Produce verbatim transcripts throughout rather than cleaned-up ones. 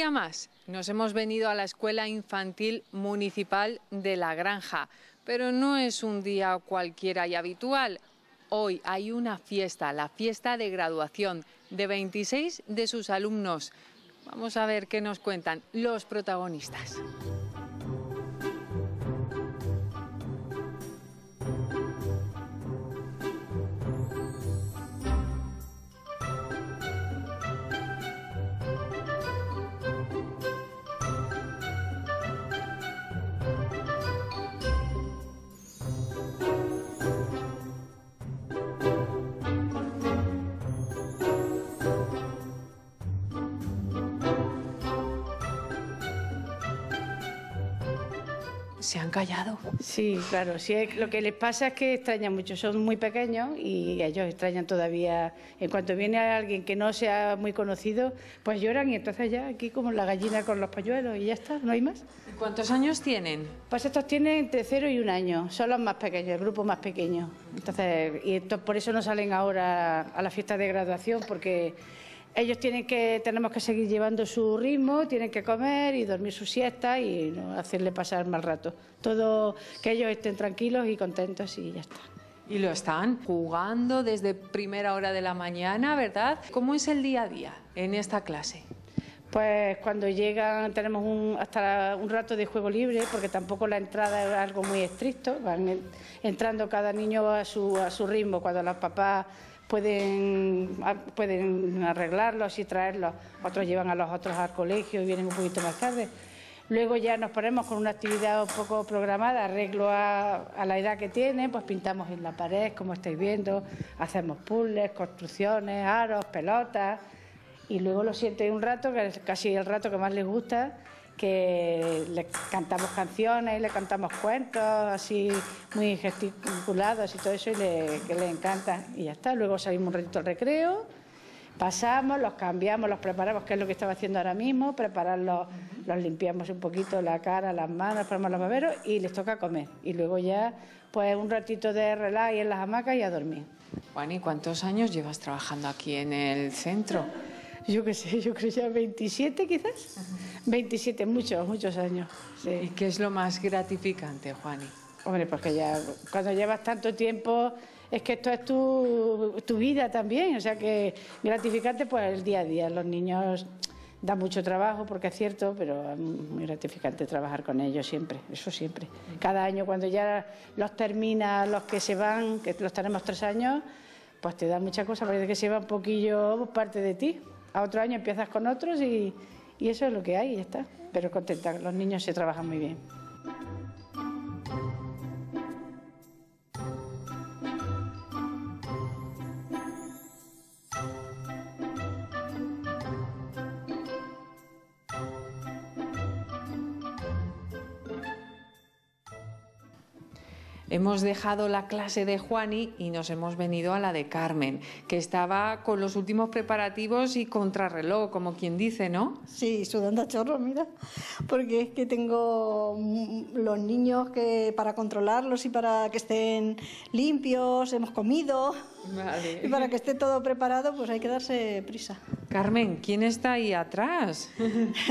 día más nos hemos venido a la Escuela Infantil Municipal de La Granja, pero no es un día cualquiera y habitual. Hoy hay una fiesta, la fiesta de graduación de veintiséis de sus alumnos. Vamos a ver qué nos cuentan los protagonistas. ¿Se han callado? Sí, claro. Sí, lo que les pasa es que extrañan mucho. Son muy pequeños y ellos extrañan todavía. En cuanto viene alguien que no sea muy conocido, pues lloran y entonces ya aquí como la gallina con los pañuelos y ya está, no hay más. ¿Y cuántos años tienen? Pues estos tienen entre cero y un año. Son los más pequeños, el grupo más pequeño. Entonces, y entonces por eso no salen ahora a la fiesta de graduación, porque ellos tienen que, tenemos que seguir llevando su ritmo, tienen que comer y dormir su siesta y no hacerle pasar mal rato. Todo que ellos estén tranquilos y contentos y ya está. Y lo están jugando desde primera hora de la mañana, ¿verdad? ¿Cómo es el día a día en esta clase? Pues cuando llegan tenemos un, hasta un rato de juego libre, porque tampoco la entrada es algo muy estricto. Van entrando cada niño a su, a su ritmo, cuando los papás pueden, pueden arreglarlos y traerlos. Otros llevan a los otros al colegio y vienen un poquito más tarde. Luego ya nos ponemos con una actividad un poco programada, arreglo a, a la edad que tienen, pues pintamos en la pared, como estáis viendo, hacemos puzzles, construcciones, aros, pelotas. Y luego lo sienten un rato, que es casi el rato que más les gusta, que les cantamos canciones, les cantamos cuentos, así muy gesticulados y todo eso, y le, que les encanta. Y ya está, luego salimos un ratito al recreo, pasamos, los cambiamos, los preparamos, que es lo que estaba haciendo ahora mismo, prepararlos, los limpiamos un poquito la cara, las manos, ponemos los baberos y les toca comer. Y luego ya, pues un ratito de relax y en las hamacas y a dormir. Juan, ¿y cuántos años llevas trabajando aquí en el centro? Yo qué sé, yo creo ya veintisiete quizás. veintisiete, muchos, muchos años. Sí. ¿Y qué es lo más gratificante, Juani? Hombre, porque ya cuando llevas tanto tiempo, es que esto es tu, tu vida también. O sea que gratificante pues el día a día. Los niños dan mucho trabajo, porque es cierto, pero es muy gratificante trabajar con ellos siempre, eso siempre. Cada año cuando ya los terminas, los que se van, que los tenemos tres años, pues te da mucha cosa, parece que se va un poquillo parte de ti. A otro año empiezas con otros y, y eso es lo que hay y ya está. Pero contenta, los niños se trabajan muy bien. Hemos dejado la clase de Juani y nos hemos venido a la de Carmen, que estaba con los últimos preparativos y contrarreloj, como quien dice, ¿no? Sí, sudando a chorro, mira, porque es que tengo los niños que para controlarlos y para que estén limpios, hemos comido, vale, y para que esté todo preparado, pues hay que darse prisa. Carmen, ¿quién está ahí atrás?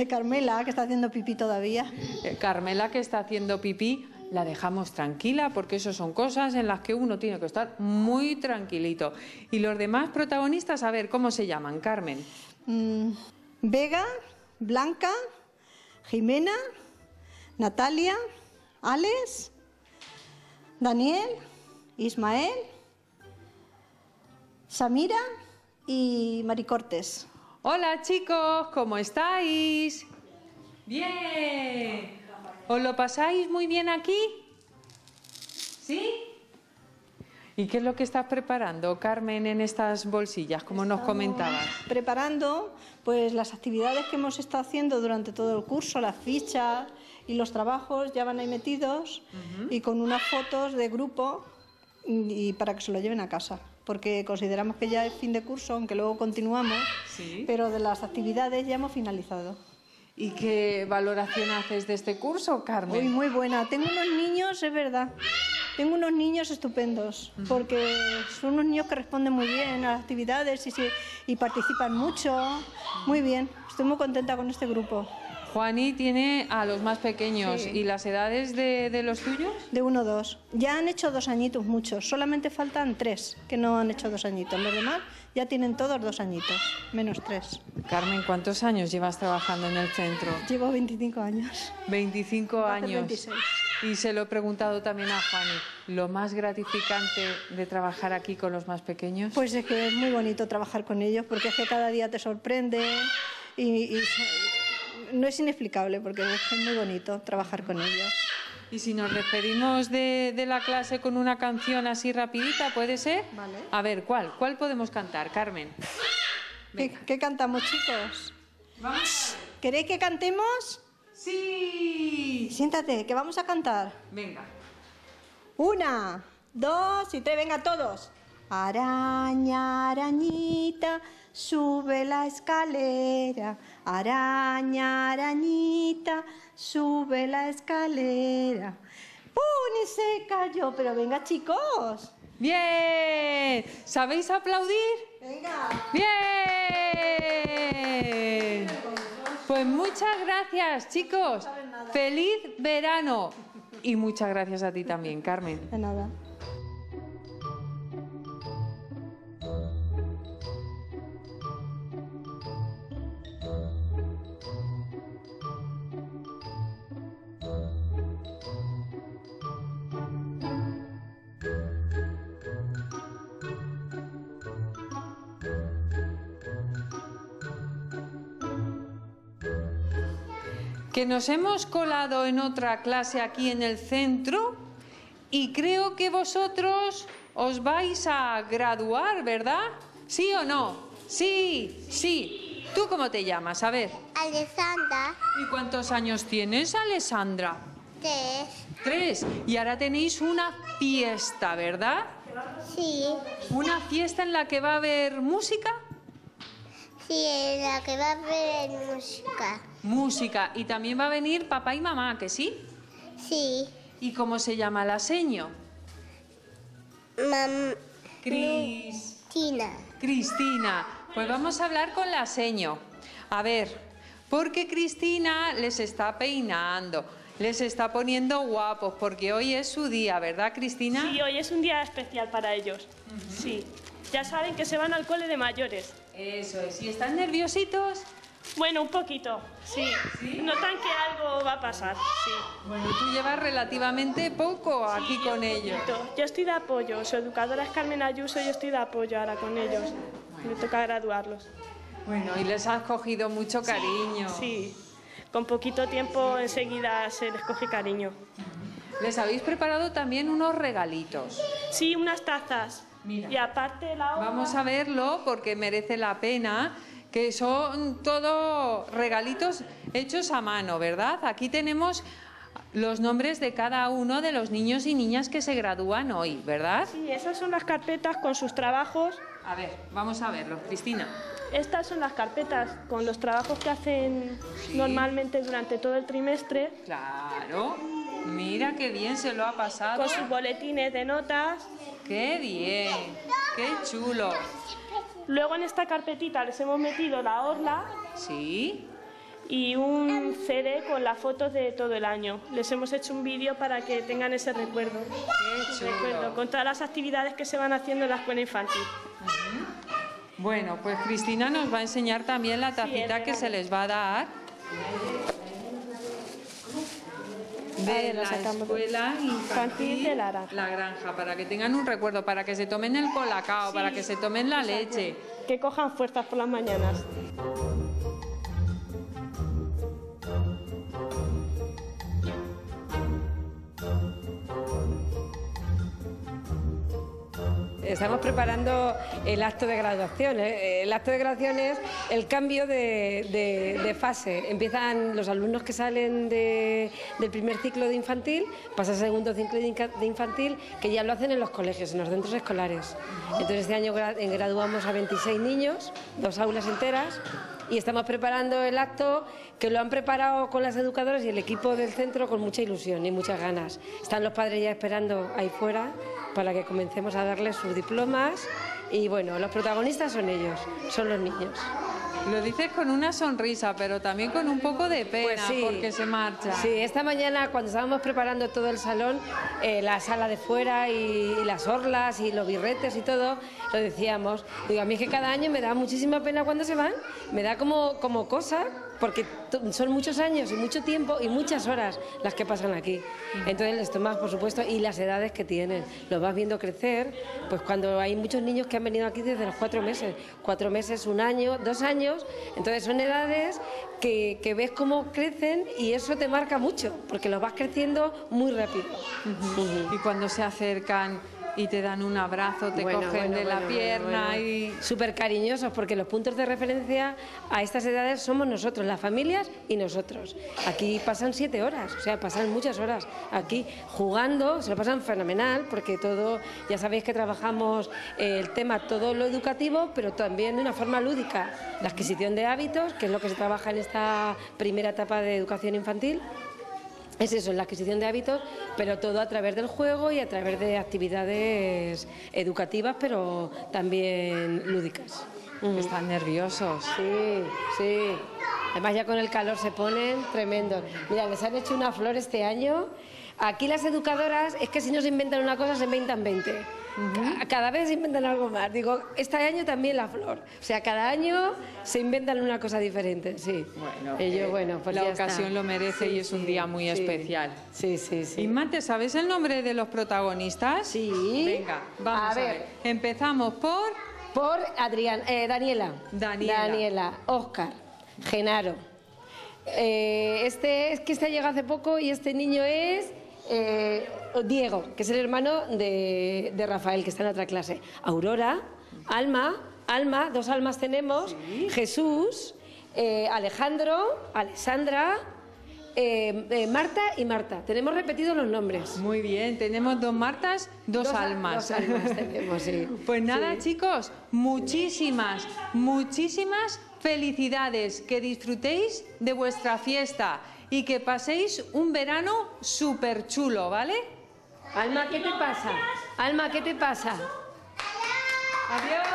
Carmela, que está haciendo pipí todavía. Eh, Carmela, que está haciendo pipí. La dejamos tranquila, porque eso son cosas en las que uno tiene que estar muy tranquilito. Y los demás protagonistas, a ver, ¿cómo se llaman, Carmen? Mm, Vega, Blanca, Jimena, Natalia, Alex, Daniel, Ismael, Samira y Maricortes. Hola, chicos, ¿cómo estáis? Bien. ¿Os lo pasáis muy bien aquí? ¿Sí? ¿Y qué es lo que estás preparando, Carmen, en estas bolsillas, como Estamos nos comentabas? Preparando pues las actividades que hemos estado haciendo durante todo el curso, las fichas y los trabajos ya van ahí metidos, uh-huh, y con unas fotos de grupo y, y para que se lo lleven a casa, porque consideramos que ya es fin de curso, aunque luego continuamos, ¿sí? Pero de las actividades ya hemos finalizado. ¿Y qué valoración haces de este curso, Carmen? Muy, muy buena. Tengo unos niños, es verdad, Tengo unos niños estupendos, porque son unos niños que responden muy bien a las actividades y, y participan mucho. Muy bien, estoy muy contenta con este grupo. Juani tiene a los más pequeños, sí. ¿Y las edades de, de los tuyos? De uno o dos. Ya han hecho dos añitos muchos, solamente faltan tres que no han hecho dos añitos. Los demás ya tienen todos dos añitos, menos tres. Carmen, ¿cuántos años llevas trabajando en el centro? Llevo veinticinco años. veinticinco años. veintiséis. Y se lo he preguntado también a Juani, ¿lo más gratificante de trabajar aquí con los más pequeños? Pues es que es muy bonito trabajar con ellos, porque es que cada día te sorprende y... y... No es inexplicable, porque es muy bonito trabajar con ellos. Y si nos referimos de, de la clase con una canción así rapidita, ¿puede ser? Vale. A ver, ¿cuál? ¿Cuál podemos cantar, Carmen? ¿Qué, ¿Qué cantamos, chicos? Vamos. ¿Queréis que cantemos? Sí. Siéntate, que vamos a cantar. Venga. Una, dos y tres. Venga, todos. Araña, arañita, sube la escalera. Araña, arañita, sube la escalera. ¡Pum! Y se cayó. Pero venga, chicos. ¡Bien! ¿Sabéis aplaudir? ¡Venga! ¡Bien! Pues muchas gracias, chicos. ¡Feliz verano! Y muchas gracias a ti también, Carmen. De nada. Que nos hemos colado en otra clase aquí en el centro y creo que vosotros os vais a graduar, ¿verdad? ¿Sí o no? Sí, sí. ¿Tú cómo te llamas? A ver. Alessandra. ¿Y cuántos años tienes, Alessandra? Tres. Tres. Y ahora tenéis una fiesta, ¿verdad? Sí. ¿Una fiesta en la que va a haber música? Sí, en la que va a haber música. Música. Y también va a venir papá y mamá, ¿que sí? Sí. ¿Y cómo se llama la seño? Mam... Cris... Cristina. Cristina. Pues vamos a hablar con la seño. A ver, porque Cristina les está peinando, les está poniendo guapos, porque hoy es su día, ¿verdad, Cristina? Sí, hoy es un día especial para ellos. Uh-huh. Sí. Ya saben que se van al cole de mayores. Eso es. ¿Y están nerviositos? Bueno, un poquito, sí. ¿Sí? Notan que algo va a pasar, sí. Bueno, tú llevas relativamente poco aquí sí, con ellos. Yo estoy de apoyo, su educadora es Carmen Ayuso, yo estoy de apoyo ahora con ellos. Bueno. Me toca graduarlos. Bueno, y les has cogido mucho cariño. Sí, sí. Con poquito tiempo enseguida se les coge cariño. Les habéis preparado también unos regalitos. Sí, unas tazas. Mira. Y aparte la hoja... Vamos a verlo porque merece la pena... Que son todos regalitos hechos a mano, ¿verdad? Aquí tenemos los nombres de cada uno de los niños y niñas que se gradúan hoy, ¿verdad? Sí, esas son las carpetas con sus trabajos. A ver, vamos a verlo, Cristina. Estas son las carpetas con los trabajos que hacen sí. normalmente durante todo el trimestre. Claro, mira qué bien se lo ha pasado. Con sus boletines de notas. ¡Qué bien! ¡Qué chulo! Luego en esta carpetita les hemos metido la orla sí. y un C D con las fotos de todo el año. Les hemos hecho un vídeo para que tengan ese recuerdo. Qué chulo. Recuerdo con todas las actividades que se van haciendo en la escuela infantil. Uh-huh. Bueno, pues Cristina nos va a enseñar también la tacita sí, que se les va a dar de la Escuela Infantil de La Granja. La Granja, para que tengan un recuerdo, para que se tomen el colacao, sí. para que se tomen la leche. Que cojan fuerzas por las mañanas. Estamos preparando el acto de graduación. El acto de graduación es el cambio de, de, de fase. Empiezan los alumnos que salen de, del primer ciclo de infantil, pasa al segundo ciclo de infantil, que ya lo hacen en los colegios, en los centros escolares. Entonces este año graduamos a veintiséis niños, dos aulas enteras. y estamos preparando el acto, que lo han preparado con las educadoras y el equipo del centro con mucha ilusión y muchas ganas. Están los padres ya esperando ahí fuera para que comencemos a darles sus diplomas y bueno, los protagonistas son ellos, son los niños. Lo dices con una sonrisa, pero también con un poco de pena, pues sí, porque se marcha. Sí, esta mañana cuando estábamos preparando todo el salón, eh, la sala de fuera y, y las orlas y los birretes y todo, lo decíamos. Digo, a mí es que cada año me da muchísima pena cuando se van, me da como, como cosa, porque son muchos años y mucho tiempo y muchas horas las que pasan aquí. Entonces les tomas, por supuesto, y las edades que tienen. Los vas viendo crecer, pues cuando hay muchos niños que han venido aquí desde los cuatro meses, cuatro meses, un año, dos años, entonces son edades que, que ves cómo crecen y eso te marca mucho, porque los vas creciendo muy rápido. Uh-huh. Uh-huh. Y cuando se acercan y te dan un abrazo, te bueno, cogen bueno, de la bueno, pierna bueno, bueno. y... Súper cariñosos, porque los puntos de referencia a estas edades somos nosotros, las familias y nosotros. Aquí pasan siete horas, o sea, pasan muchas horas aquí jugando, se lo pasan fenomenal, porque todo, ya sabéis que trabajamos el tema, todo lo educativo, pero también de una forma lúdica. La adquisición de hábitos, que es lo que se trabaja en esta primera etapa de educación infantil, es eso, la adquisición de hábitos, pero todo a través del juego y a través de actividades educativas, pero también lúdicas. Están nerviosos. Sí, sí. Además ya con el calor se ponen tremendos. Mira, les han hecho una flor este año. Aquí las educadoras, es que si no se inventan una cosa, se inventan veinte. Uh-huh. Cada vez se inventan algo más. Digo, este año también la flor. O sea, cada año se inventan una cosa diferente, sí. Bueno, y yo, eh, bueno pues la ocasión está. Lo merece sí, y es sí, un día muy sí. especial. Sí, sí, sí. Inma, ¿te sabes el nombre de los protagonistas? Sí. Venga, vamos a ver. A ver. Empezamos por... Por Adrián, eh, Daniela. Daniela. Daniela, Óscar, Genaro. Eh, este es que este ha llegado hace poco y este niño es... Eh, Diego, que es el hermano de, de Rafael, que está en otra clase. Aurora, Alma, Alma, dos almas tenemos, sí. Jesús, eh, Alejandro, Alessandra, eh, eh, Marta y Marta. Tenemos repetidos los nombres. Muy bien, tenemos dos Martas, dos, dos almas. Dos almas tenemos, sí. Pues nada, sí. chicos, muchísimas, muchísimas felicidades. Que disfrutéis de vuestra fiesta. Y que paséis un verano súper chulo, ¿vale? Alma, ¿qué te pasa? Alma, ¿qué te pasa? Adiós.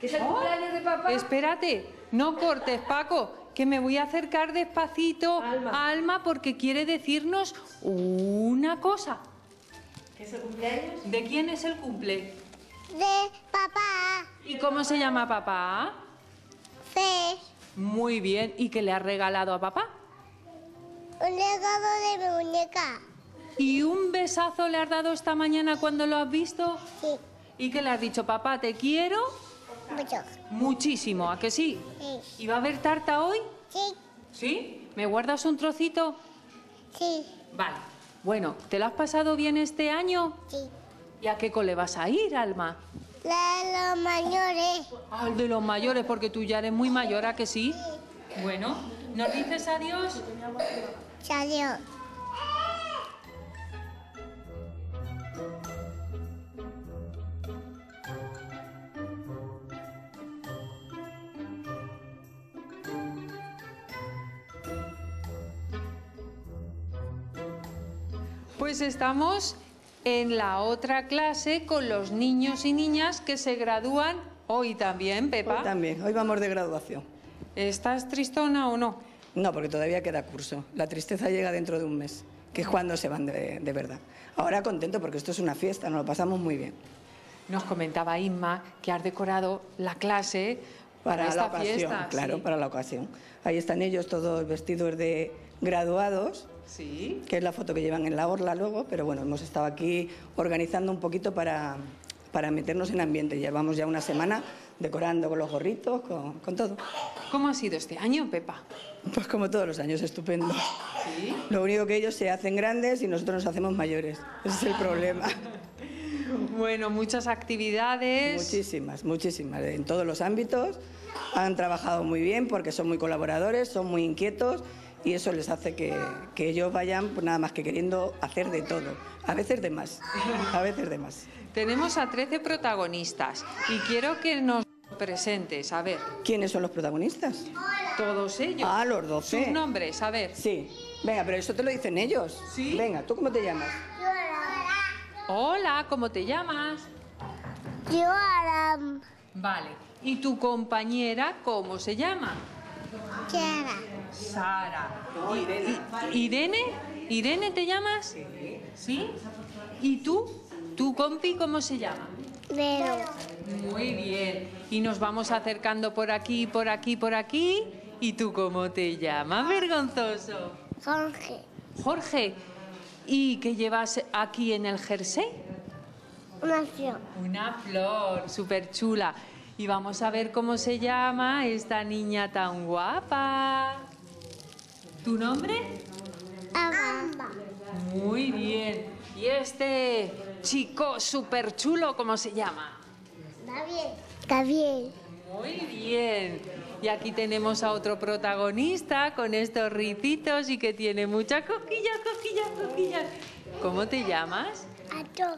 ¿Qué es el cumpleaños de papá? Espérate, no cortes, Paco, que me voy a acercar despacito a Alma porque quiere decirnos una cosa. ¿Qué es el cumpleaños? ¿De quién es el cumple? De papá. ¿Y cómo se llama papá? Sí. Muy bien. ¿Y qué le has regalado a papá? Un regalo de muñeca. ¿Y un besazo le has dado esta mañana cuando lo has visto? Sí. ¿Y qué le has dicho? Papá, te quiero... Mucho. Muchísimo, ¿a que sí? Sí. ¿Y va a haber tarta hoy? Sí. ¿Sí? ¿Me guardas un trocito? Sí. Vale. Bueno, ¿te lo has pasado bien este año? Sí. ¿Y a qué cole vas a ir, Alma? La de los mayores. Ah, el de los mayores, porque tú ya eres muy mayor, ¿a que sí? Bueno, ¿nos dices adiós? Adiós. Pues estamos... en la otra clase con los niños y niñas que se gradúan hoy también, Pepa. Hoy también, hoy vamos de graduación. ¿Estás tristona o no? No, porque todavía queda curso. La tristeza llega dentro de un mes, que es cuando se van de, de verdad. Ahora contento porque esto es una fiesta, nos lo pasamos muy bien. Nos comentaba Inma que has decorado la clase para, para esta la ocasión, fiesta. Claro, sí. Para la ocasión. Ahí están ellos todos vestidos de graduados. Sí. Que es la foto que llevan en la orla luego, pero bueno, hemos estado aquí organizando un poquito para, para meternos en ambiente. Llevamos ya una semana decorando con los gorritos, con, con todo. ¿Cómo ha sido este año, Pepa? Pues como todos los años, estupendo. ¿Sí? Lo único que ellos se hacen grandes y nosotros nos hacemos mayores. Ese es el problema. Bueno, muchas actividades. Muchísimas, muchísimas, en todos los ámbitos. Han trabajado muy bien porque son muy colaboradores, son muy inquietos. y eso les hace que, que ellos vayan pues nada más que queriendo hacer de todo, a veces de más, a veces de más. Tenemos a trece protagonistas y quiero que nos presentes, a ver. ¿Quiénes son los protagonistas? Todos ellos. Ah, los doce. Sus nombres, a ver. Sí, venga, pero eso te lo dicen ellos. Sí. Venga, ¿tú cómo te llamas? Hola, ¿cómo te llamas? Joram. Vale, ¿y tu compañera cómo se llama? Sara. Sara. No, Irene. Irene. ¿Irene te llamas? Sí. ¿Sí? ¿Y tú? ¿Tu compi cómo se llama? Vero. Muy bien. Y nos vamos acercando por aquí, por aquí, por aquí. ¿Y tú cómo te llamas, vergonzoso? Jorge. Jorge. ¿Y qué llevas aquí en el jersey? Una flor. Una flor, súper chula. Y vamos a ver cómo se llama esta niña tan guapa. ¿Tu nombre? Amba. Muy bien. ¿Y este chico súper chulo cómo se llama? Gabriel. Gabriel. Muy bien. Y aquí tenemos a otro protagonista con estos ricitos y que tiene muchas cosquillas, cosquillas, cosquillas. ¿Cómo te llamas? Ato.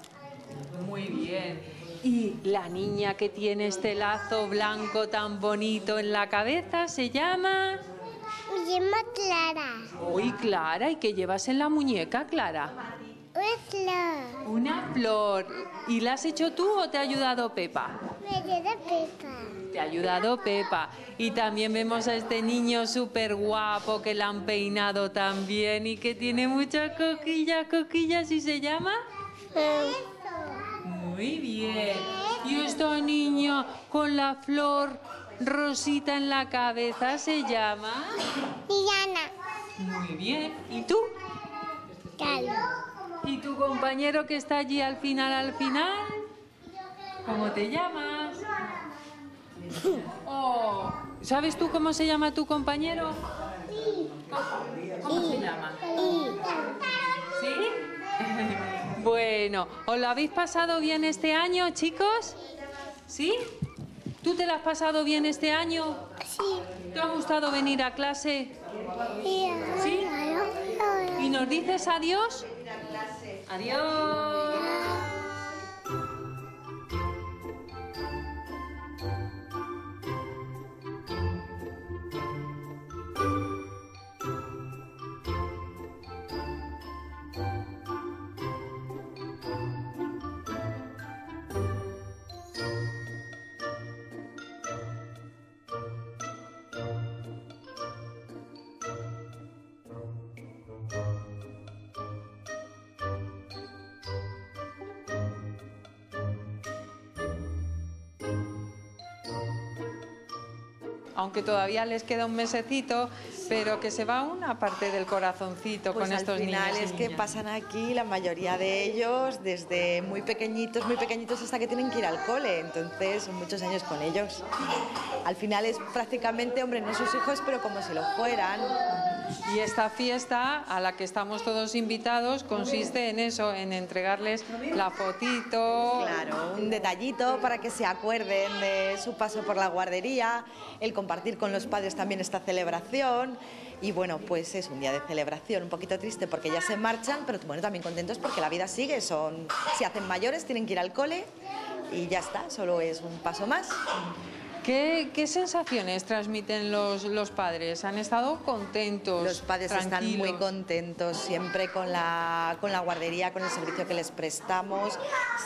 Muy bien. Y la niña que tiene este lazo blanco tan bonito en la cabeza se llama... Me llamo Clara. Uy, Clara, ¿y qué llevas en la muñeca, Clara? Una flor. Una flor. ¿Y la has hecho tú o te ha ayudado Pepa? Me ayuda Pepa. Te ha ayudado Pepa. Y también vemos a este niño súper guapo que la han peinado también y que tiene muchas coquillas, coquillas, ¿y se llama? Eh. Muy bien. Y este niño con la flor rosita en la cabeza se llama... Diana. Muy bien. ¿Y tú? Carlos. ¿Y tu compañero que está allí al final, al final? ¿Cómo te llamas? Oh, ¿sabes tú cómo se llama tu compañero? Sí. ¿Cómo se llama? Sí. ¿Sí? Bueno, ¿os lo habéis pasado bien este año, chicos? ¿Sí? ¿Tú te lo has pasado bien este año? Sí. ¿Te ha gustado venir a clase? Sí. ¿Sí? ¿Y nos dices adiós? Adiós. Aunque todavía les queda un mesecito, pero que se va una parte del corazoncito pues con estos niños. Al final es que pasan aquí la mayoría de ellos desde muy pequeñitos, muy pequeñitos hasta que tienen que ir al cole, entonces son muchos años con ellos. Al final es prácticamente, hombre, no sus hijos, pero como si lo fueran. Y esta fiesta a la que estamos todos invitados consiste en eso, en entregarles la fotito... Claro, un detallito para que se acuerden de su paso por la guardería, el compartir con los padres también esta celebración... Y bueno, pues es un día de celebración, un poquito triste porque ya se marchan, pero bueno, también contentos porque la vida sigue, son... Se hacen mayores, tienen que ir al cole y ya está, solo es un paso más. ¿Qué, qué sensaciones transmiten los, los padres? ¿Han estado contentos? Los padres están muy contentos, siempre con la, con la guardería, con el servicio que les prestamos,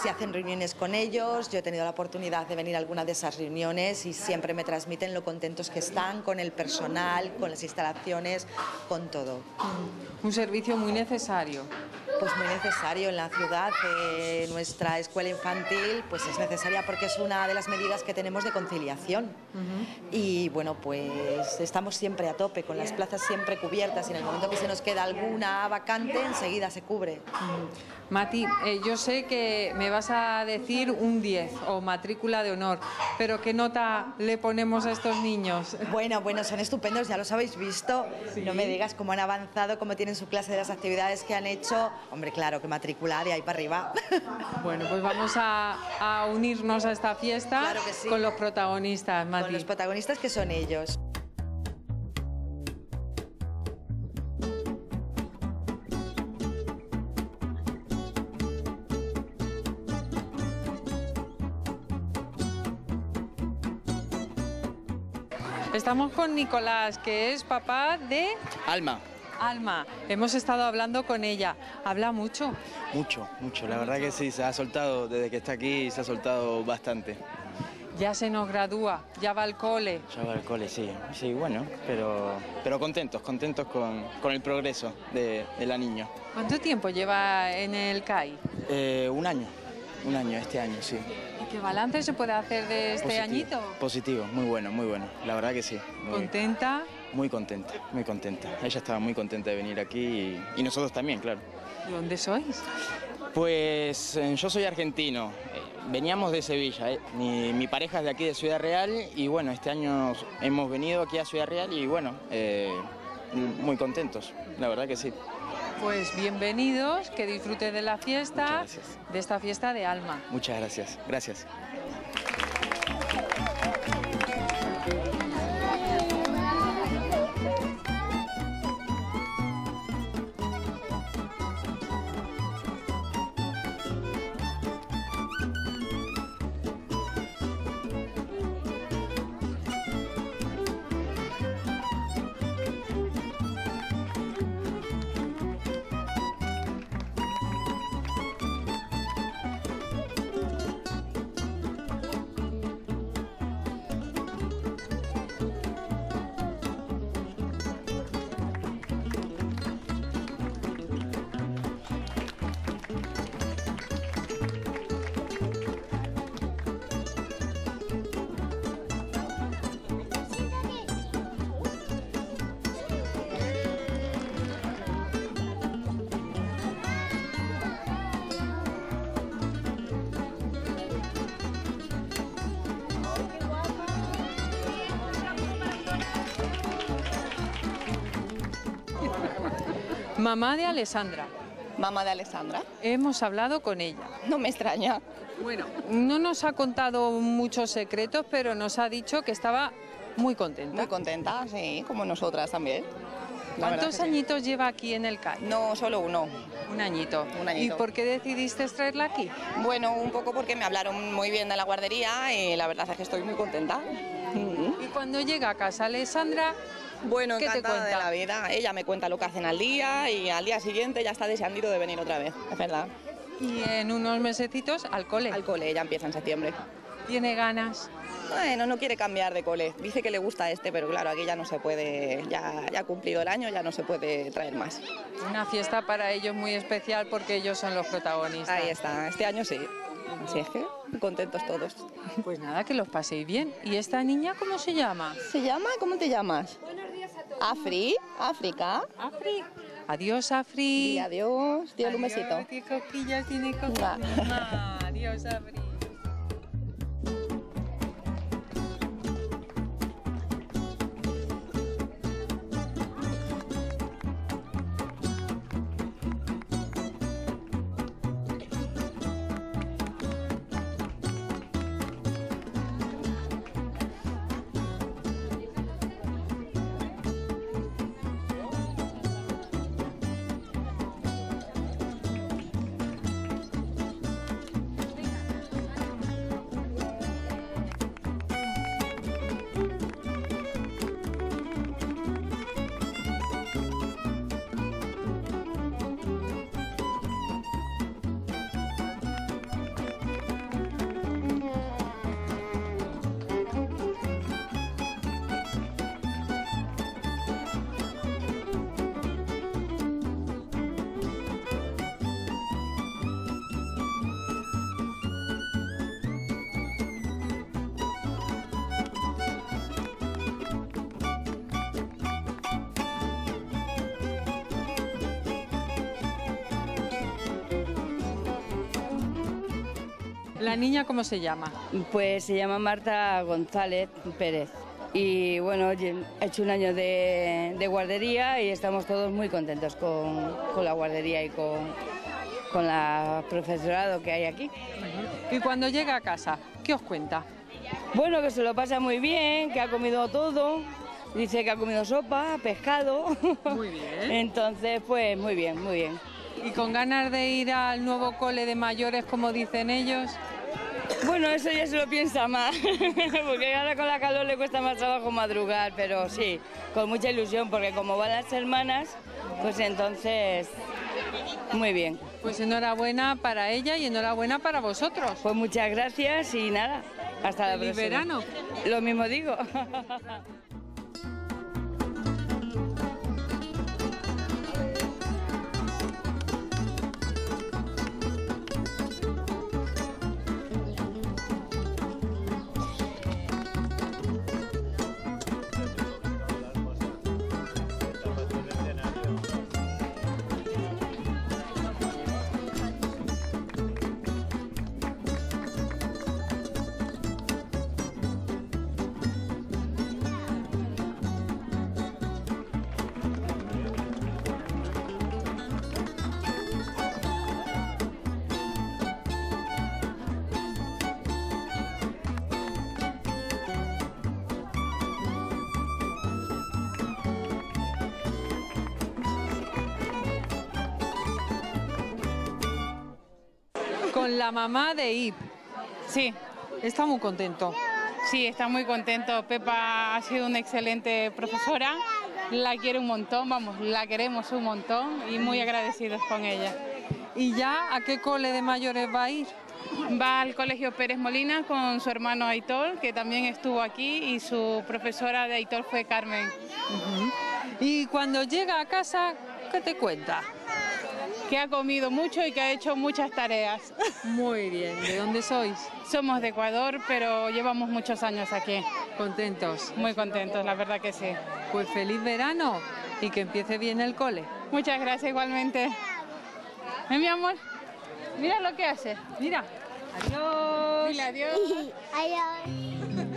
se hacen reuniones con ellos, yo he tenido la oportunidad de venir a alguna de esas reuniones y siempre me transmiten lo contentos que están con el personal, con las instalaciones, con todo. Un servicio muy necesario. Pues muy necesario en la ciudad, eh, nuestra escuela infantil pues es necesaria porque es una de las medidas que tenemos de conciliación. Uh-huh. Y bueno, pues estamos siempre a tope, con las plazas siempre cubiertas y en el momento que se nos queda alguna vacante enseguida se cubre. Uh-huh. Mati, eh, yo sé que me vas a decir un diez o matrícula de honor, pero ¿qué nota le ponemos a estos niños? Bueno, bueno, son estupendos, ya los habéis visto. Sí. No me digas cómo han avanzado, cómo tienen su clase de las actividades que han hecho... Hombre, claro, que matricular y ahí para arriba. Bueno, pues vamos a, a unirnos a esta fiesta claro que sí. Con los protagonistas, Mati. Con los protagonistas que son ellos. Estamos con Nicolás, que es papá de... Alma. Alma, hemos estado hablando con ella. ¿Habla mucho? Mucho, mucho. La verdad que sí, se ha soltado, desde que está aquí se ha soltado bastante. Ya se nos gradúa, ya va al cole. Ya va al cole, sí. Sí, bueno, pero, pero contentos, contentos con, con el progreso de, de la niña. ¿Cuánto tiempo lleva en el C A I? Eh, un año, un año, este año, sí. ¿Qué balance se puede hacer de este positivo, añito? Positivo, muy bueno, muy bueno, la verdad que sí. Muy, ¿contenta? Muy contenta, muy contenta. Ella estaba muy contenta de venir aquí y, y nosotros también, claro. ¿De dónde sois? Pues yo soy argentino, veníamos de Sevilla, eh. mi, mi pareja es de aquí de Ciudad Real y bueno, este año hemos venido aquí a Ciudad Real y bueno, eh, muy contentos, la verdad que sí. Pues bienvenidos, que disfruten de la fiesta, de esta fiesta de Alma. Muchas gracias, gracias. Mamá de Alessandra. Mamá de Alessandra. Hemos hablado con ella. No me extraña. Bueno, no nos ha contado muchos secretos, pero nos ha dicho que estaba muy contenta. Muy contenta, sí, como nosotras también. ¿Cuántos añitos lleva aquí en el C A I? No, solo uno. Un añito. Un añito. ¿Y por qué decidiste traerla aquí? Bueno, un poco porque me hablaron muy bien de la guardería y la verdad es que estoy muy contenta. Y cuando llega a casa Alessandra... Bueno, encantada de la vida. Ella me cuenta lo que hacen al día y al día siguiente ya está deseando de venir otra vez, es verdad. Y en unos mesecitos al cole. Al cole, ya empieza en septiembre. ¿Tiene ganas? Bueno, no quiere cambiar de cole. Dice que le gusta este, pero claro, aquí ya no se puede, ya, ya ha cumplido el año, ya no se puede traer más. Una fiesta para ellos muy especial porque ellos son los protagonistas. Ahí está, este año sí. Así es que contentos todos. Pues nada, que los paséis bien. ¿Y esta niña cómo se llama? ¿Se llama? ¿Cómo te llamas? Buenos días a todos. Afri, África. Afri. Adiós, Afri. Y adiós. Tiene un besito. Tiene cosquillas, tiene cosquillas. Ah, adiós, Afri. ¿La niña cómo se llama? Pues se llama Marta González Pérez y bueno, he hecho un año de, de guardería y estamos todos muy contentos con, con la guardería y con, con el profesorado que hay aquí. Y cuando llega a casa, ¿qué os cuenta? Bueno, que se lo pasa muy bien, que ha comido todo, dice que ha comido sopa, pescado. Muy bien. Entonces, pues muy bien, muy bien. ¿Y con ganas de ir al nuevo cole de mayores, como dicen ellos? Bueno, eso ya se lo piensa más, porque ahora con la calor le cuesta más trabajo madrugar, pero sí, con mucha ilusión, porque como van las hermanas, pues entonces, muy bien. Pues enhorabuena para ella y enhorabuena para vosotros. Pues muchas gracias y nada, hasta la próxima. ¡Feliz verano! Lo mismo digo. Con la mamá de Ip. Sí. Está muy contento. Sí, está muy contento. Pepa ha sido una excelente profesora. La quiere un montón, vamos, la queremos un montón y muy agradecidos con ella. ¿Y ya a qué cole de mayores va a ir? Va al colegio Pérez Molina con su hermano Aitor, que también estuvo aquí, y su profesora de Aitor fue Carmen. Uh-huh. Y cuando llega a casa, ¿qué te cuenta? Que ha comido mucho y que ha hecho muchas tareas. Muy bien. ¿De dónde sois? Somos de Ecuador, pero llevamos muchos años aquí. ¿Contentos? Muy contentos, la verdad que sí. Pues feliz verano y que empiece bien el cole. Muchas gracias, igualmente. ¿Eh, mi amor? Mira lo que hace. Mira. Adiós. Dile adiós. Adiós.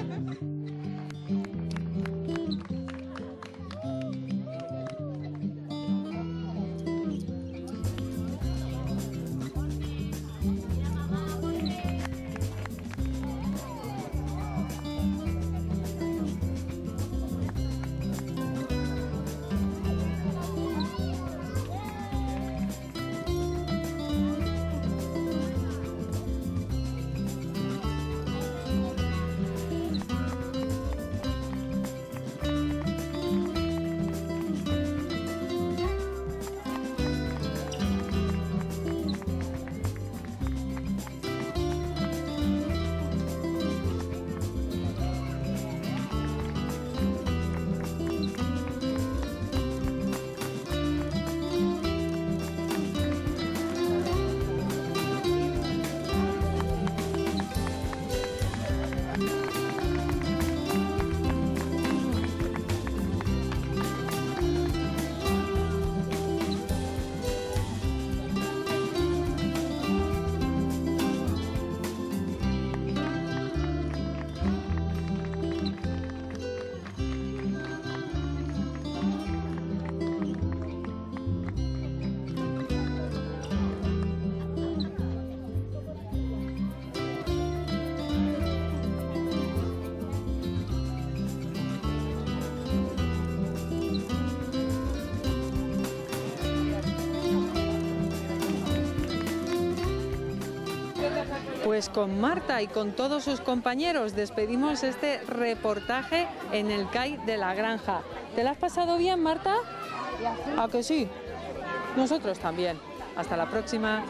Pues con Marta y con todos sus compañeros despedimos este reportaje en el C A I de La Granja. ¿Te la has pasado bien, Marta? ¿A que sí? Nosotros también. Hasta la próxima.